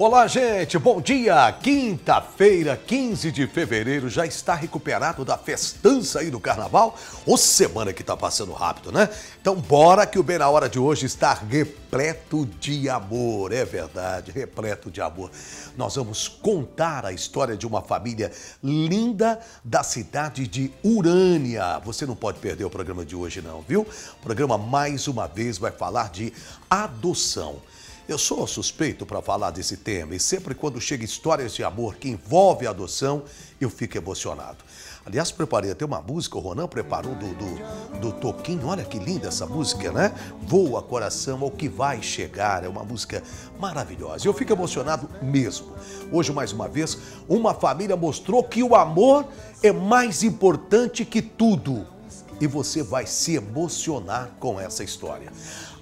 Olá, gente! Bom dia! Quinta-feira, 15 de fevereiro, já está recuperado da festança aí do Carnaval? Ô, semana que tá passando rápido, né? Então bora que o Bem na Hora de hoje está repleto de amor, é verdade, repleto de amor. Nós vamos contar a história de uma família linda da cidade de Urânia. Você não pode perder o programa de hoje não, viu? O programa mais uma vez vai falar de adoção. Eu sou suspeito para falar desse tema e sempre quando chega histórias de amor que envolve a adoção, eu fico emocionado. Aliás, preparei até uma música, o Ronan preparou do Toquinho. Olha que linda essa música, né? Voa Coração ao que vai chegar, é uma música maravilhosa. Eu fico emocionado mesmo. Hoje, mais uma vez, uma família mostrou que o amor é mais importante que tudo. E você vai se emocionar com essa história.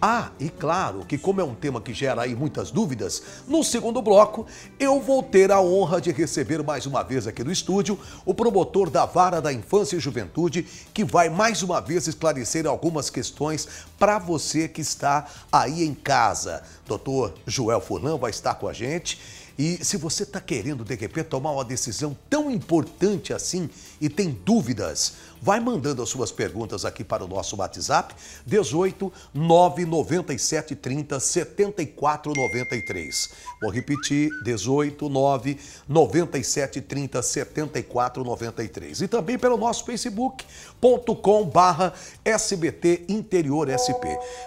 Ah, e claro que como é um tema que gera aí muitas dúvidas, no segundo bloco eu vou ter a honra de receber mais uma vez aqui no estúdio o promotor da Vara da Infância e Juventude, que vai mais uma vez esclarecer algumas questões para você que está aí em casa. Doutor Joel Furlan vai estar com a gente. E se você está querendo, de repente, tomar uma decisão tão importante assim e tem dúvidas, vai mandando as suas perguntas aqui para o nosso WhatsApp, 18 997 30 7493. Vou repetir, 18 997 30 7493. E também pelo nosso facebook.com/SBT Interior SP.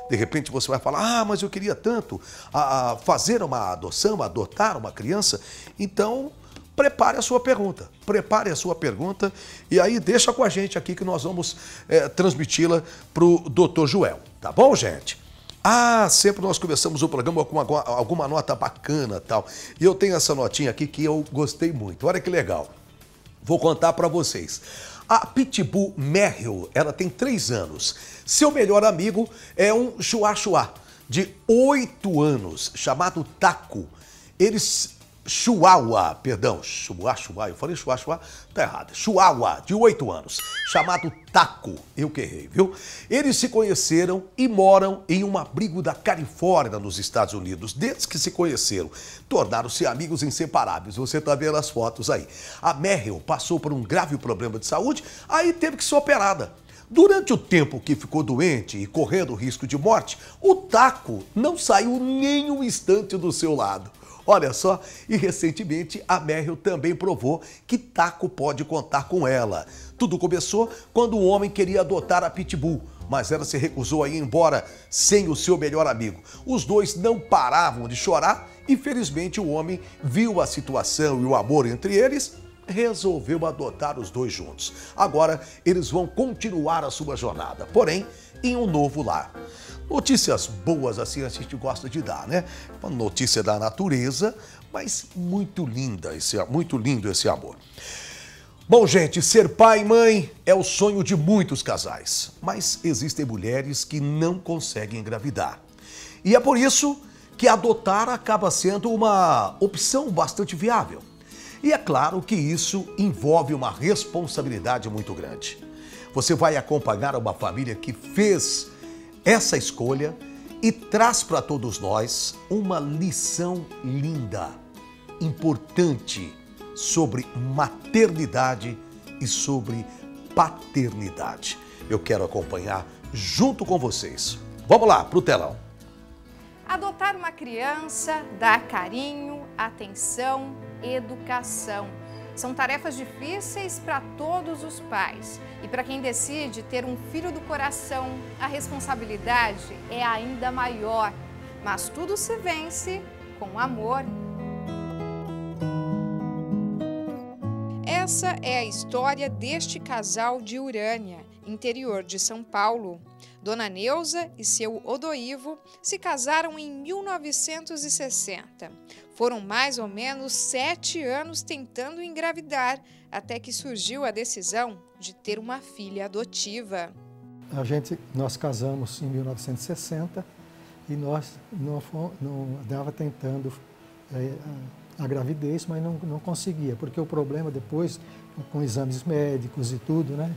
De repente você vai falar, ah, mas eu queria tanto fazer uma adoção, adotar uma criança, então prepare a sua pergunta e aí deixa com a gente aqui que nós vamos transmiti-la para o Dr. Joel, tá bom, gente? Ah, sempre nós começamos o programa com alguma nota bacana e tal, e eu tenho essa notinha aqui que eu gostei muito, olha que legal, vou contar para vocês. A Pitbull Merrill, ela tem 3 anos, seu melhor amigo é um chuá-chuá de 8 anos, chamado Taco. Eles... Chihuahua, de 8 anos, chamado Taco, eu que errei, viu? Eles se conheceram e moram em um abrigo da Califórnia, nos Estados Unidos. Desde que se conheceram, tornaram-se amigos inseparáveis, você tá vendo as fotos aí. A Merrill passou por um grave problema de saúde, aí teve que ser operada. Durante o tempo que ficou doente e correndo risco de morte, o Taco não saiu nem um instante do seu lado. Olha só, e recentemente a Merrill também provou que Taco pode contar com ela. Tudo começou quando um homem queria adotar a Pitbull, mas ela se recusou a ir embora sem o seu melhor amigo. Os dois não paravam de chorar e felizmente o homem viu a situação e o amor entre eles, resolveu adotar os dois juntos. Agora eles vão continuar a sua jornada, porém em um novo lar. Notícias boas assim a gente gosta de dar, né? Uma notícia da natureza, mas muito lindo esse amor. Bom, gente, ser pai e mãe é o sonho de muitos casais, mas existem mulheres que não conseguem engravidar. E é por isso que adotar acaba sendo uma opção bastante viável. E é claro que isso envolve uma responsabilidade muito grande. Você vai acompanhar uma família que fez essa escolha e traz para todos nós uma lição linda, importante, sobre maternidade e sobre paternidade. Eu quero acompanhar junto com vocês. Vamos lá, pro telão. Adotar uma criança dá carinho, atenção, educação. São tarefas difíceis para todos os pais. E para quem decide ter um filho do coração, a responsabilidade é ainda maior. Mas tudo se vence com amor. Essa é a história deste casal de Urânia, interior de São Paulo. Dona Neuza e seu Odoílvo se casaram em 1960. Foram mais ou menos 7 anos tentando engravidar, até que surgiu a decisão de ter uma filha adotiva. Nós casamos em 1960 e nós não dava tentando a gravidez, mas não conseguia, porque o problema depois, com exames médicos e tudo, né?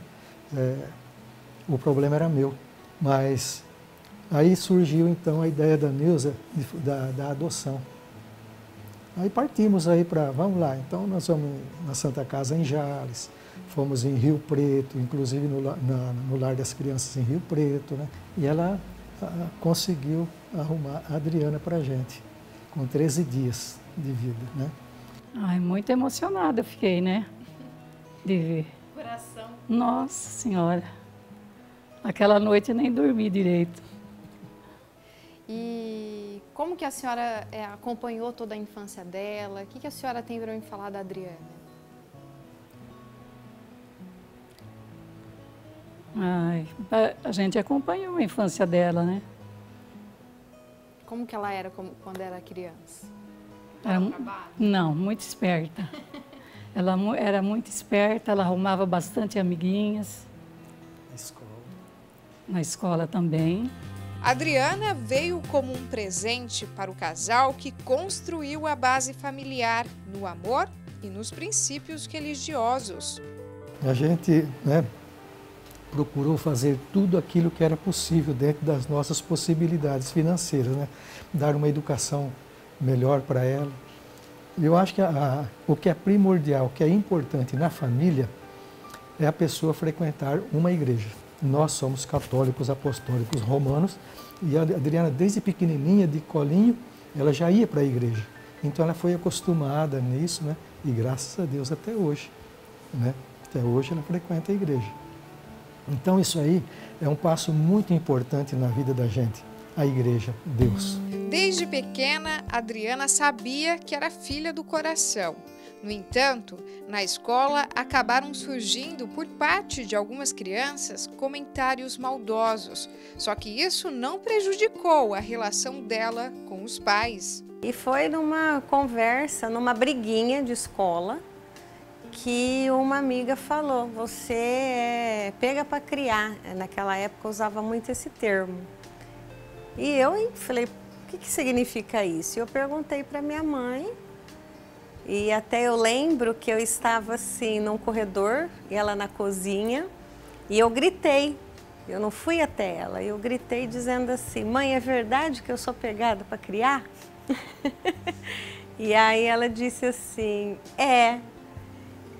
O problema era meu. Mas aí surgiu então a ideia da Nilza da adoção. Aí partimos aí para, vamos lá, então nós fomos na Santa Casa em Jales, fomos em Rio Preto, inclusive no Lar das Crianças em Rio Preto, né? E ela conseguiu arrumar a Adriana para a gente, com 13 dias de vida, né? Ai, muito emocionada eu fiquei, né? De ver. Coração. Nossa Senhora. Aquela noite eu nem dormi direito. E como que a senhora acompanhou toda a infância dela? O que a senhora tem para me falar da Adriana? Ai, a gente acompanhou a infância dela, né? Como que ela era quando era criança? Era não, muito esperta. Ela era muito esperta, ela arrumava bastante amiguinhas. Na escola. Na escola também. Adriana veio como um presente para o casal que construiu a base familiar no amor e nos princípios religiosos. A gente, né, procurou fazer tudo aquilo que era possível dentro das nossas possibilidades financeiras, né? Dar uma educação melhor para ela. Eu acho que o que é primordial, o que é importante na família é a pessoa frequentar uma igreja. Nós somos católicos, apostólicos, romanos, e a Adriana, desde pequenininha, de colinho, ela já ia para a igreja. Então ela foi acostumada nisso, né? E graças a Deus até hoje, né? Até hoje ela frequenta a igreja. Então isso aí é um passo muito importante na vida da gente, a igreja, Deus. Desde pequena, Adriana sabia que era filha do coração. No entanto, na escola acabaram surgindo, por parte de algumas crianças, comentários maldosos. Só que isso não prejudicou a relação dela com os pais. E foi numa conversa, numa briguinha de escola, que uma amiga falou, você pega para criar. Naquela época eu usava muito esse termo. E eu falei, o que significa isso? Eu perguntei para minha mãe, e até eu lembro que eu estava assim num corredor, e ela na cozinha, e eu gritei, eu não fui até ela, eu gritei dizendo assim, mãe, é verdade que eu sou pegada para criar? E aí ela disse assim, é.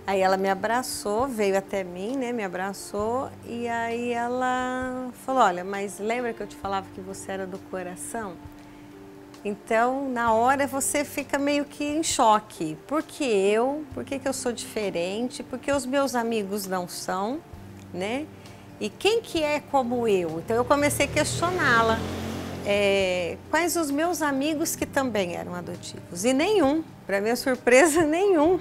Aí ela me abraçou, veio até mim, né, me abraçou, e aí ela falou, olha, mas lembra que eu te falava que você era do coração? Então, na hora, você fica meio que em choque. Por que eu? Por que eu sou diferente? Por que os meus amigos não são, né? E quem que é como eu? Então, eu comecei a questioná-la. Quais os meus amigos que também eram adotivos? E nenhum, para minha surpresa, nenhum.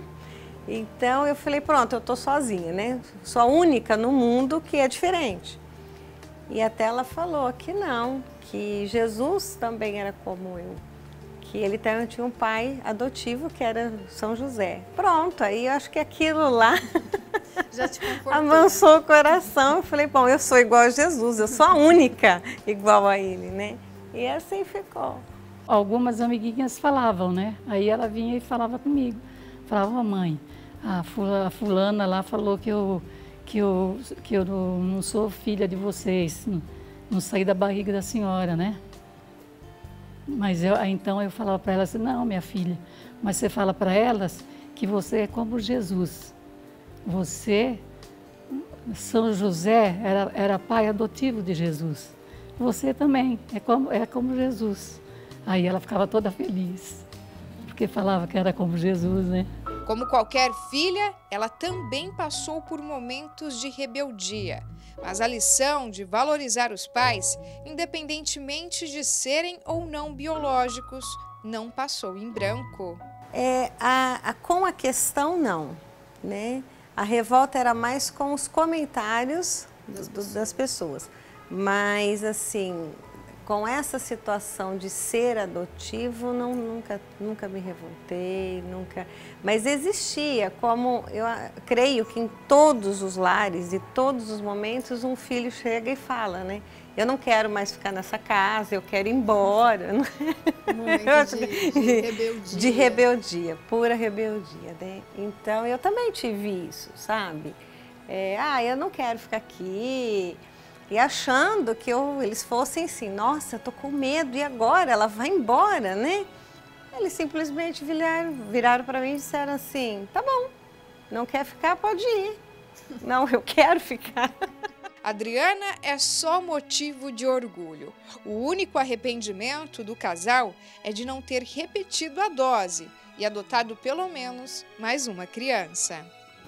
Então eu falei, pronto, eu tô sozinha, né? Sou a única no mundo que é diferente. E até ela falou que não, que Jesus também era como eu, que ele também tinha um pai adotivo que era São José. Pronto, aí eu acho que aquilo lá já te confortou. Amansou o coração. Eu falei, bom, eu sou igual a Jesus, eu sou a única igual a ele, né? E assim ficou. Algumas amiguinhas falavam, né? Aí ela vinha e falava comigo. Falava, mãe, a fulana lá falou que eu não sou filha de vocês, não saí da barriga da senhora, né? Mas então eu falava para ela assim, não, minha filha, mas você fala para elas que você é como Jesus. Você, São José, era pai adotivo de Jesus. Você também é como Jesus. Aí ela ficava toda feliz, porque falava que era como Jesus, né? Como qualquer filha, ela também passou por momentos de rebeldia. Mas a lição de valorizar os pais, independentemente de serem ou não biológicos, não passou em branco. Com a questão, não, né? A revolta era mais com os comentários das pessoas. Mas, assim, com essa situação de ser adotivo, nunca me revoltei, nunca. Mas existia, como eu creio que em todos os lares e todos os momentos, um filho chega e fala, né? Eu não quero mais ficar nessa casa, eu quero ir embora. Momento de rebeldia. De rebeldia, pura rebeldia, né? Então, eu também tive isso, sabe? Eu não quero ficar aqui. E achando que eles fossem assim, nossa, eu tô com medo, e agora? Ela vai embora, né? Eles simplesmente viraram para mim e disseram assim, tá bom, não quer ficar, pode ir. Não, eu quero ficar. Adriana é só motivo de orgulho. O único arrependimento do casal é de não ter repetido a dose e adotado pelo menos mais uma criança.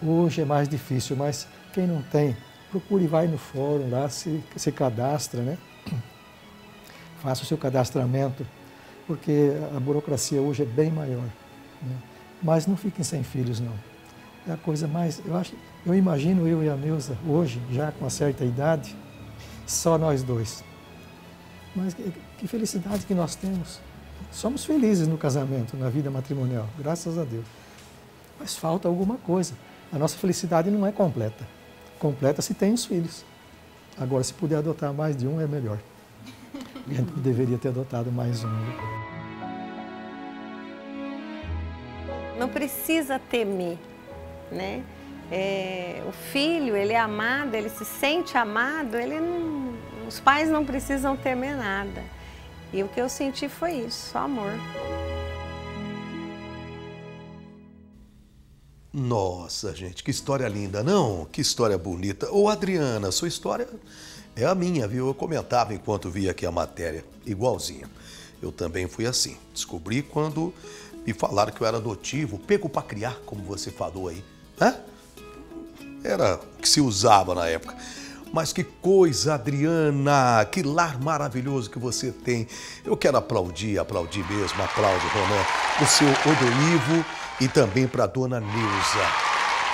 Hoje é mais difícil, mas quem não tem, procure, vai no fórum lá, se cadastra, né? Faça o seu cadastramento, porque a burocracia hoje é bem maior, né? Mas não fiquem sem filhos, não. É a coisa mais... Eu imagino eu e a Neuza hoje, já com uma certa idade, só nós dois. Mas que felicidade que nós temos. Somos felizes no casamento, na vida matrimonial, graças a Deus. Mas falta alguma coisa. A nossa felicidade não é completa. Completa se tem os filhos. Agora, se puder adotar mais de um, é melhor. A gente deveria ter adotado mais um. Não precisa temer, né? O filho, ele é amado, ele se sente amado, ele não, os pais não precisam temer nada. E o que eu senti foi isso, só amor. Nossa, gente, que história linda, não? Que história bonita. Ô, Adriana, sua história é a minha, viu? Eu comentava enquanto via aqui a matéria, igualzinha. Eu também fui assim. Descobri quando me falaram que eu era adotivo, pego pra criar, como você falou aí. Hã? Era o que se usava na época. Mas que coisa, Adriana, que lar maravilhoso que você tem. Eu quero aplaudir mesmo, aplauso, Romão, o seu Odoílvo e também para a dona Nilza.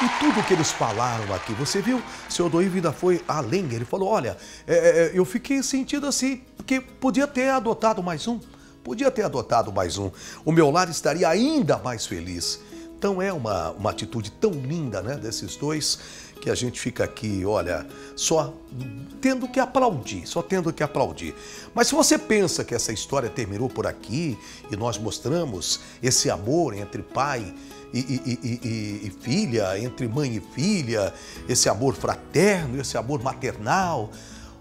E tudo que eles falaram aqui, você viu? O seu Odoílvo ainda foi além, ele falou, olha, eu fiquei sentido assim, porque podia ter adotado mais um, o meu lar estaria ainda mais feliz. Então é uma atitude tão linda, né, desses dois, que a gente fica aqui, olha, só tendo que aplaudir, Mas se você pensa que essa história terminou por aqui e nós mostramos esse amor entre pai e filha, entre mãe e filha, esse amor fraterno, esse amor maternal,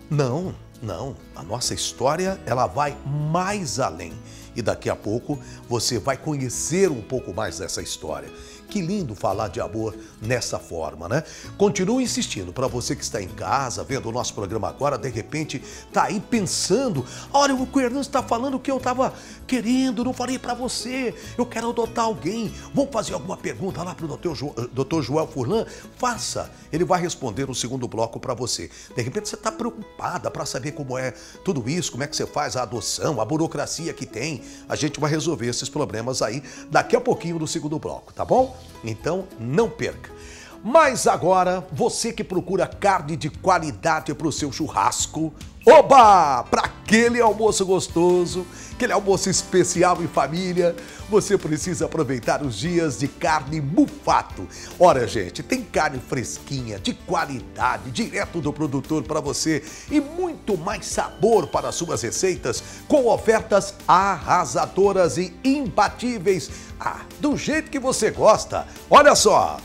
não, não. A nossa história, ela vai mais além. E daqui a pouco você vai conhecer um pouco mais dessa história. Que lindo falar de amor nessa forma, né? Continuo insistindo, para você que está em casa, vendo o nosso programa agora, de repente tá aí pensando, olha, o Fernando está falando o que eu estava querendo, não falei para você, eu quero adotar alguém, vou fazer alguma pergunta lá para o Dr. Joel Furlan, faça, ele vai responder no segundo bloco para você. De repente você está preocupada para saber como é tudo isso, como é que você faz a adoção, a burocracia que tem. A gente vai resolver esses problemas aí daqui a pouquinho no segundo bloco, tá bom? Então, não perca. Mas agora, você que procura carne de qualidade para o seu churrasco, oba! Para aquele almoço gostoso, aquele almoço especial em família, você precisa aproveitar os dias de carne Mufato. Ora, gente, tem carne fresquinha, de qualidade, direto do produtor para você e muito mais sabor para as suas receitas, com ofertas arrasadoras e imbatíveis, do jeito que você gosta. Olha só!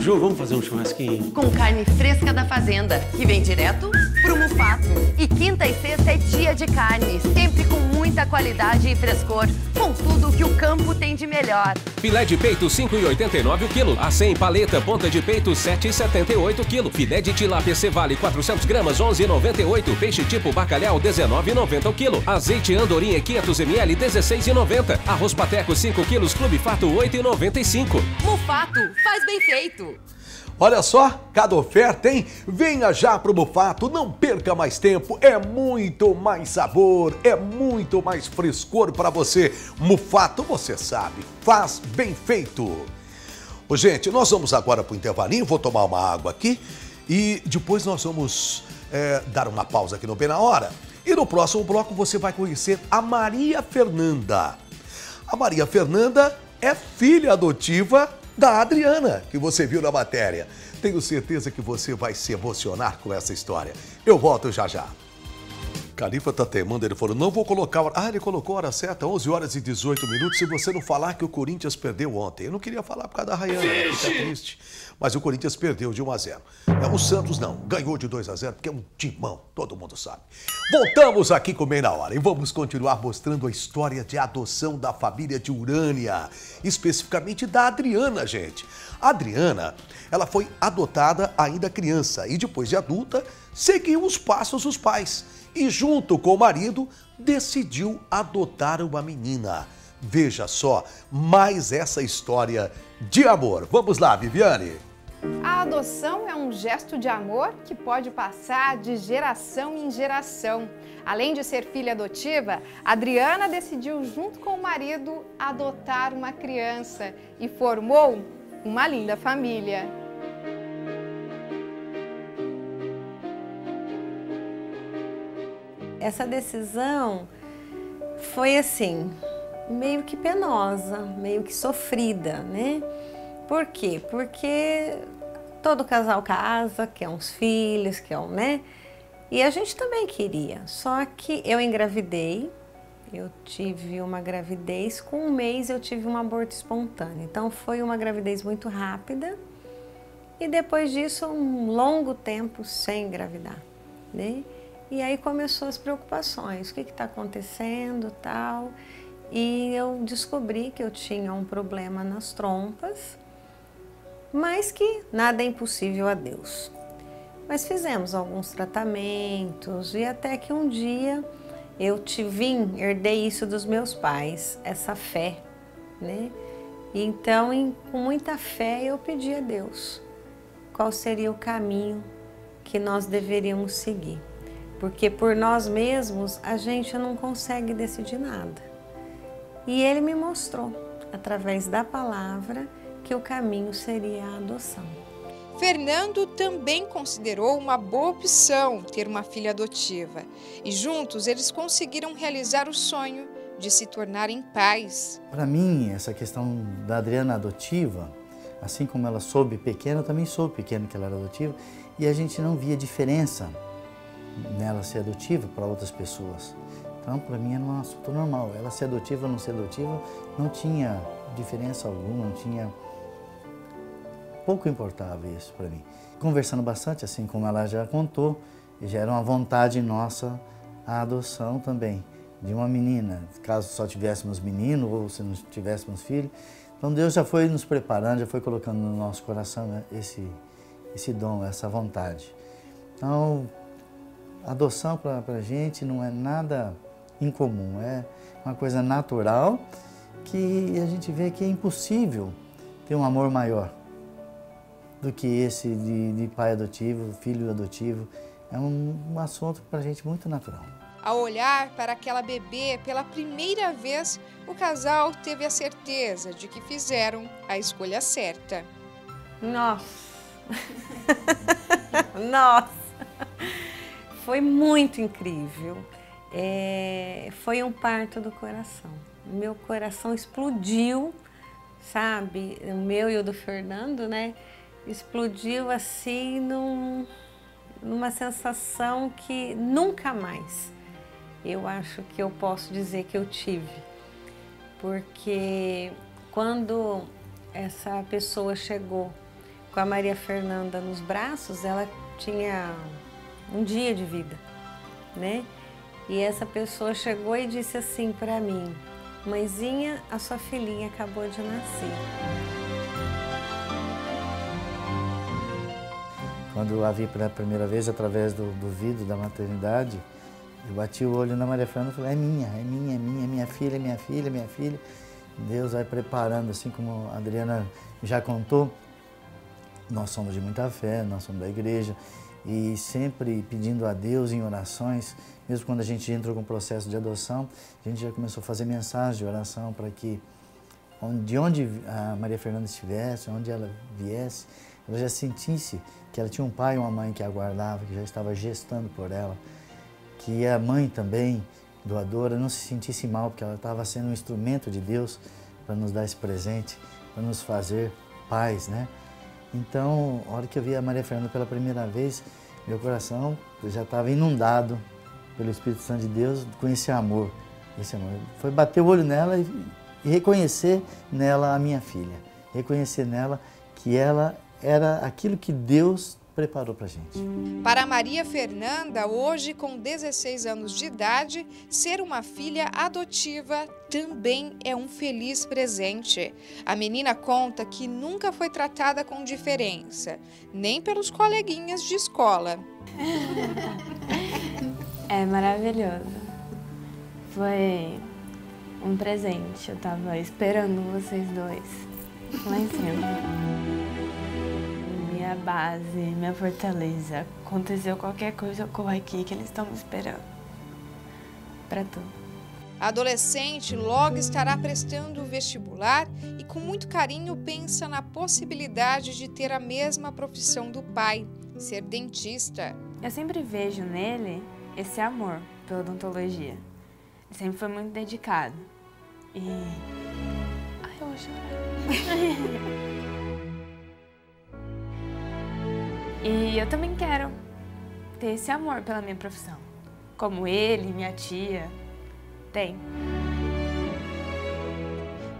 Ju, vamos fazer um churrasquinho? Com carne fresca da fazenda, que vem direto pro Mufato. E quinta e sexta é dia de carne, sempre com muita qualidade e frescor, com tudo que o campo tem de melhor. Filé de peito, R$ 5,89 o quilo. A100 paleta, ponta de peito, R$ 7,78 o quilo. Filé de tilápia Cevale, 400 gramas, R$ 11,98. Peixe tipo bacalhau, R$ 19,90 o quilo. Azeite andorinha, 500 ml, R$ 16,90. Arroz pateco, 5 quilos, Clube Fato, R$ 8,95. Mufato, faz bem feito. Olha só, cada oferta, hein? Venha já pro Mufato, não perca mais tempo, é muito mais sabor, é muito mais frescor para você. Mufato, você sabe, faz bem feito. Ô, gente, nós vamos agora pro intervalinho, vou tomar uma água aqui e depois nós vamos dar uma pausa aqui no Bem na Hora. E no próximo bloco você vai conhecer a Maria Fernanda. A Maria Fernanda é filha adotiva da Adriana, que você viu na matéria. Tenho certeza que você vai se emocionar com essa história. Eu volto já já. Califa tá teimando, ele falou, não vou colocar... ele colocou a hora certa, 11h18, se você não falar que o Corinthians perdeu ontem. Eu não queria falar por causa da Rayana, fica triste. Mas o Corinthians perdeu de 1 a 0. O Santos não, ganhou de 2 a 0, porque é um timão, todo mundo sabe. Voltamos aqui com Bem na Hora e vamos continuar mostrando a história de adoção da família de Urânia, especificamente da Adriana, gente. A Adriana, ela foi adotada ainda criança e depois de adulta, seguiu os passos dos pais e, junto com o marido, decidiu adotar uma menina. Veja só mais essa história de amor. Vamos lá, Viviane. A adoção é um gesto de amor que pode passar de geração em geração. Além de ser filha adotiva, Adriana decidiu, junto com o marido, adotar uma criança e formou uma linda família. Essa decisão foi assim, meio que penosa, meio que sofrida, né? Por quê? Porque todo casal casa, quer uns filhos, quer um, né? E a gente também queria, só que eu engravidei, eu tive uma gravidez, com 1 mês eu tive um aborto espontâneo. Então foi uma gravidez muito rápida e depois disso um longo tempo sem engravidar, né? E aí começou as preocupações, o que está acontecendo, tal. E eu descobri que eu tinha um problema nas trompas, mas que nada é impossível a Deus. Mas fizemos alguns tratamentos e até que um dia eu herdei isso dos meus pais, essa fé, né? E então, com muita fé, eu pedi a Deus qual seria o caminho que nós deveríamos seguir. Porque por nós mesmos, a gente não consegue decidir nada. E ele me mostrou, através da palavra, que o caminho seria a adoção. Fernando também considerou uma boa opção ter uma filha adotiva. E juntos eles conseguiram realizar o sonho de se tornarem pais. Para mim, essa questão da Adriana adotiva, assim como ela soube pequena, eu também soube pequena que ela era adotiva, e a gente não via diferença nela ser adotiva para outras pessoas. Então, para mim, era um assunto normal. Ela ser adotiva ou não ser adotiva não tinha diferença alguma, não tinha... Pouco importava isso para mim. Conversando bastante, assim como ela já contou, já era uma vontade nossa a adoção também, de uma menina, caso só tivéssemos menino ou se não tivéssemos filho. Então, Deus já foi nos preparando, já foi colocando no nosso coração esse dom, essa vontade. Então, adoção para a gente não é nada incomum, é uma coisa natural que a gente vê que é impossível ter um amor maior do que esse de pai adotivo, filho adotivo. É um assunto para a gente muito natural. Ao olhar para aquela bebê pela primeira vez, o casal teve a certeza de que fizeram a escolha certa. Nossa! Nossa! Foi muito incrível, foi um parto do coração, meu coração explodiu, sabe, o meu e o do Fernando, né, explodiu assim numa sensação que nunca mais eu acho que eu posso dizer que eu tive, porque quando essa pessoa chegou com a Maria Fernanda nos braços, ela tinha... um dia de vida, né? E essa pessoa chegou e disse assim para mim, mãezinha, a sua filhinha acabou de nascer. Quando eu a vi pela primeira vez, através do vidro da maternidade, eu bati o olho na Maria Fernanda e falei, é minha filha. Deus vai preparando, assim como a Adriana já contou, nós somos de muita fé, nós somos da igreja, e sempre pedindo a Deus em orações, mesmo quando a gente entrou com o processo de adoção, a gente já começou a fazer mensagem de oração para que, de onde a Maria Fernanda estivesse, onde ela viesse, ela já sentisse que ela tinha um pai e uma mãe que aguardava, que já estava gestando por ela, que a mãe também, doadora, não se sentisse mal, porque ela estava sendo um instrumento de Deus para nos dar esse presente, para nos fazer pais, né? Então, a hora que eu vi a Maria Fernanda pela primeira vez, meu coração já estava inundado pelo Espírito Santo de Deus, com esse amor. Esse amor. Foi bater o olho nela e reconhecer nela a minha filha. Reconhecer nela que ela era aquilo que Deus preparou para a gente. Para Maria Fernanda, hoje com 16 anos de idade, ser uma filha adotiva também é um feliz presente. A menina conta que nunca foi tratada com diferença, nem pelos coleguinhas de escola. É maravilhoso. Foi um presente, eu tava esperando vocês dois lá em cima. Minha base, minha fortaleza, aconteceu qualquer coisa, eu corro aqui que eles estão me esperando pra tudo. A adolescente logo estará prestando o vestibular e com muito carinho pensa na possibilidade de ter a mesma profissão do pai, ser dentista. Eu sempre vejo nele esse amor pela odontologia. Sempre foi muito dedicado. E... ai, eu vou chorar. E eu também quero ter esse amor pela minha profissão. Como ele, minha tia, tem.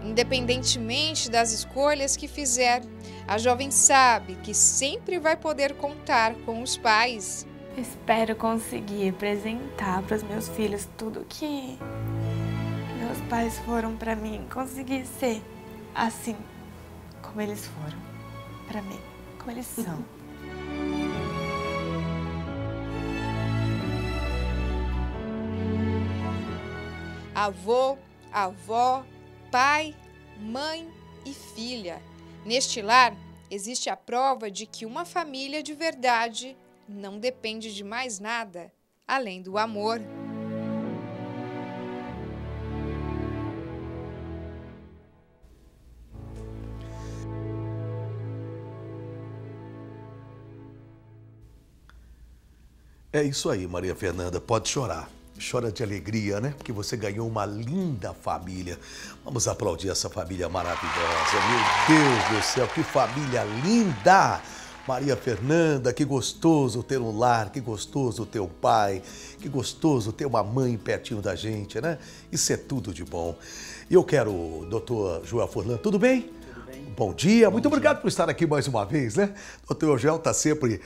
Independentemente das escolhas que fizer, a jovem sabe que sempre vai poder contar com os pais. Espero conseguir apresentar para os meus filhos tudo que meus pais foram para mim. Conseguir ser assim como eles foram para mim, como eles são. Avô, avó, pai, mãe e filha. Neste lar existe a prova de que uma família de verdade não depende de mais nada, além do amor. É isso aí, Maria Fernanda. Pode chorar. Chora de alegria, né? Porque você ganhou uma linda família. Vamos aplaudir essa família maravilhosa. Meu Deus do céu, que família linda! Maria Fernanda, que gostoso ter um lar, que gostoso ter um pai, que gostoso ter uma mãe pertinho da gente, né? Isso é tudo de bom. E eu quero, doutor Joel Furlan, tudo bem? Tudo bem. Bom dia, bom muito dia. Obrigado por estar aqui mais uma vez, né? Doutor Joel está sempre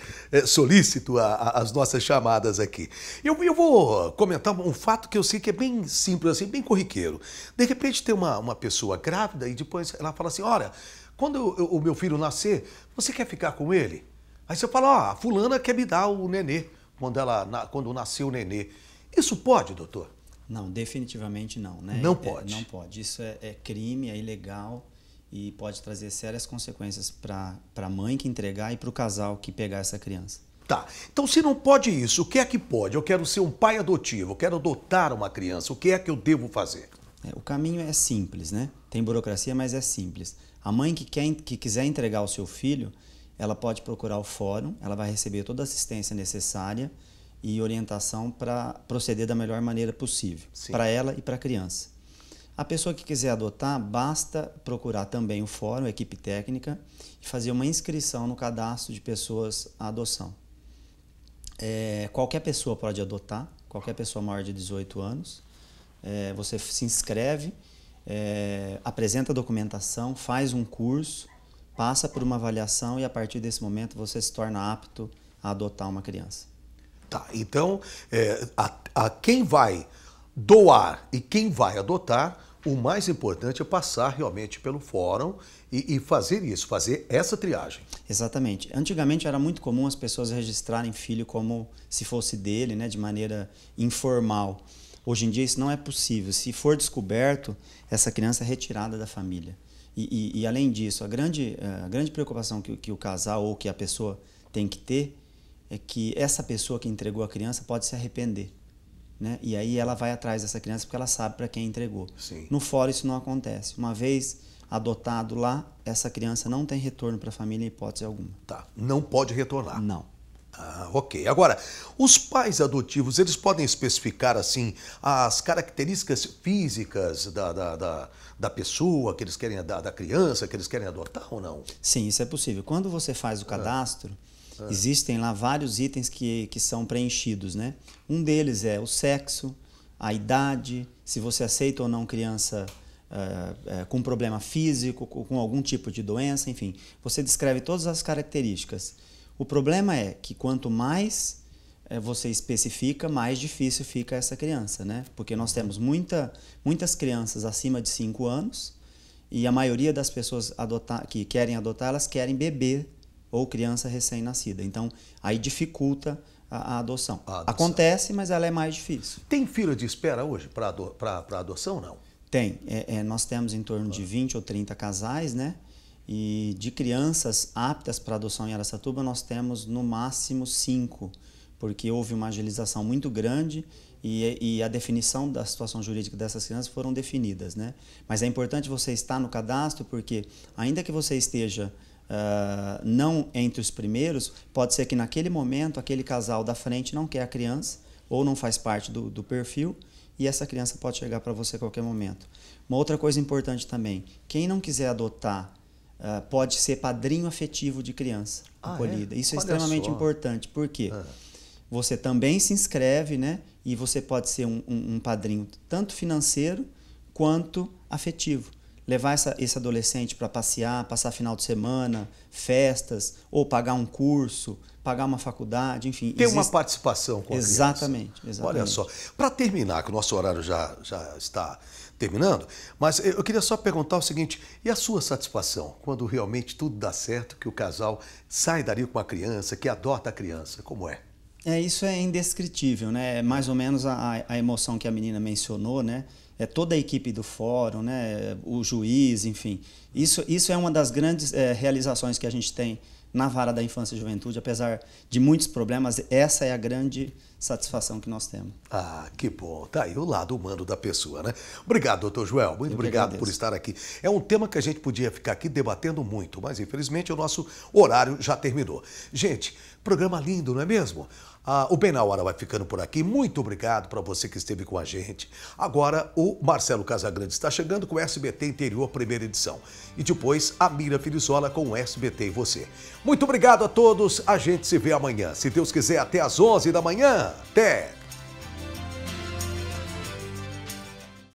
solícito às nossas chamadas aqui. Eu vou comentar um fato que eu sei que é bem simples, assim, bem corriqueiro. De repente tem uma pessoa grávida e depois ela fala assim, olha... quando o meu filho nascer, você quer ficar com ele? Aí você fala, ó, a fulana quer me dar o nenê, quando nasceu o nenê. Isso pode, doutor? Não, definitivamente não, né? Não pode. Não pode. Isso é crime, é ilegal e pode trazer sérias consequências para a mãe que entregar e para o casal que pegar essa criança. Tá. Então, se não pode isso, o que é que pode? Eu quero ser um pai adotivo, eu quero adotar uma criança, o que é que eu devo fazer? O caminho é simples, né? Tem burocracia, mas é simples. A mãe que quiser entregar o seu filho, ela pode procurar o fórum, ela vai receber toda a assistência necessária e orientação para proceder da melhor maneira possível, para ela e para a criança. A pessoa que quiser adotar, basta procurar também o fórum, a equipe técnica, e fazer uma inscrição no cadastro de pessoas à adoção. Qualquer pessoa pode adotar, qualquer pessoa maior de 18 anos. Você se inscreve, apresenta a documentação, faz um curso, passa por uma avaliação e a partir desse momento você se torna apto a adotar uma criança. Tá, então a quem vai doar e quem vai adotar, o mais importante é passar realmente pelo fórum e fazer isso, fazer essa triagem. Exatamente. Antigamente era muito comum as pessoas registrarem filho como se fosse dele, né, de maneira informal. Hoje em dia isso não é possível. Se for descoberto, essa criança é retirada da família. E além disso, a grande preocupação que o casal ou que a pessoa tem que ter é que essa pessoa que entregou a criança pode se arrepender, né? E aí ela vai atrás dessa criança porque ela sabe para quem entregou. Sim. No fórum isso não acontece. Uma vez adotado lá, essa criança não tem retorno para a família em hipótese alguma. Tá. Não pode retornar? Não. Ah, ok. Agora, os pais adotivos, eles podem especificar, assim, as características físicas da pessoa, que eles querem, da criança, que eles querem adotar ou não? Sim, isso é possível. Quando você faz o cadastro, Existem lá vários itens que são preenchidos, né? Um deles é o sexo, a idade, se você aceita ou não criança com problema físico, com algum tipo de doença, enfim. Você descreve todas as características. O problema é que quanto mais você especifica, mais difícil fica essa criança, né? Porque nós temos muitas crianças acima de 5 anos e a maioria das pessoas que querem adotar, elas querem bebê ou criança recém-nascida. Então, aí dificulta a adoção. Acontece, mas ela é mais difícil. Tem fila de espera hoje para adoção, não? Tem. Nós temos em torno de 20 ou 30 casais, né? E de crianças aptas para adoção em Araçatuba, nós temos no máximo 5, porque houve uma agilização muito grande e a definição da situação jurídica dessas crianças foram definidas, né? Mas é importante você estar no cadastro, porque ainda que você esteja não entre os primeiros, pode ser que naquele momento aquele casal da frente não quer a criança ou não faz parte do perfil, e essa criança pode chegar para você a qualquer momento. Uma outra coisa importante também, quem não quiser adotar pode ser padrinho afetivo de criança acolhida. Isso é extremamente importante, porque você também se inscreve, né? E você pode ser um padrinho tanto financeiro quanto afetivo. Levar esse adolescente para passear, passar final de semana, festas, ou pagar um curso, pagar uma faculdade, enfim. Tem uma participação com a criança. Exatamente, exatamente. Olha só, para terminar, que o nosso horário já está terminando, mas eu queria só perguntar o seguinte, e a sua satisfação quando realmente tudo dá certo, que o casal sai dali com a criança, que adota a criança, como é? Isso é indescritível, né? É mais ou menos a emoção que a menina mencionou, né? É toda a equipe do fórum, né? O juiz, enfim. Isso é uma das grandes realizações que a gente tem na Vara da Infância e Juventude. Apesar de muitos problemas, essa é a grande satisfação que nós temos. Ah, que bom. Tá aí o lado humano da pessoa, né? Obrigado, doutor Joel. Muito obrigado por estar aqui. É um tema que a gente podia ficar aqui debatendo muito, mas infelizmente o nosso horário já terminou. Gente, programa lindo, não é mesmo? O Bem na Hora vai ficando por aqui. Muito obrigado para você que esteve com a gente. Agora o Marcelo Casagrande está chegando com o SBT Interior Primeira Edição. E depois a Mira Filizola com o SBT e Você. Muito obrigado a todos. A gente se vê amanhã. Se Deus quiser, até às 11 da manhã. Até!